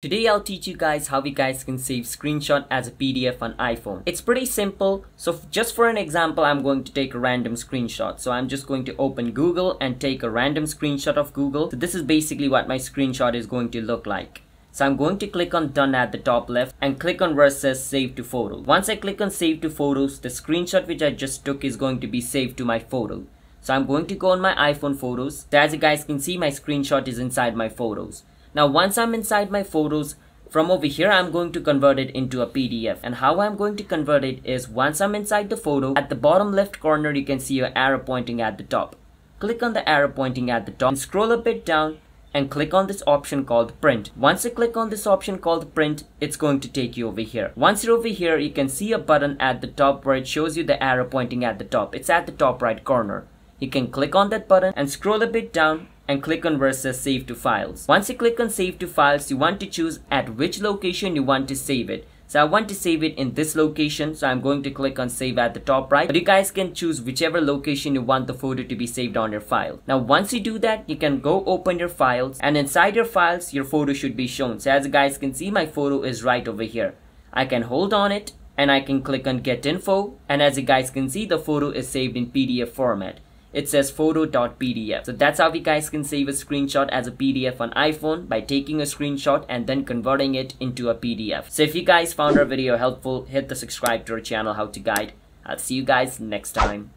Today I'll teach you guys how you guys can save screenshot as a PDF on iPhone. It's pretty simple. So just for an example, I'm going to take a random screenshot. So I'm just going to open Google and take a random screenshot of Google. So this is basically what my screenshot is going to look like. So I'm going to click on done at the top left and click on where it says save to photo. Once I click on save to photos, the screenshot which I just took is going to be saved to my photo. So I'm going to go on my iPhone photos. So as you guys can see, my screenshot is inside my photos. Now once I'm inside my photos, from over here I'm going to convert it into a PDF. And how I'm going to convert it is, once I'm inside the photo, at the bottom left corner you can see your arrow pointing at the top. Click on the arrow pointing at the top and scroll a bit down and click on this option called print. Once you click on this option called print, it's going to take you over here. Once you're over here, you can see a button at the top where it shows you the arrow pointing at the top. It's at the top right corner. You can click on that button and scroll a bit down and click on where it says save to files. Once you click on save to files, you want to choose at which location you want to save it. So I want to save it in this location, so I'm going to click on save at the top right. But you guys can choose whichever location you want the photo to be saved on your file. Now once you do that, you can go open your files, and inside your files your photo should be shown. So as you guys can see, my photo is right over here. I can hold on it and I can click on get info, and as you guys can see, the photo is saved in PDF format. It says photo.pdf. So that's how you guys can save a screenshot as a PDF on iPhone, by taking a screenshot and then converting it into a PDF. So if you guys found our video helpful, hit the subscribe to our channel HowtoGuide. I'll see you guys next time.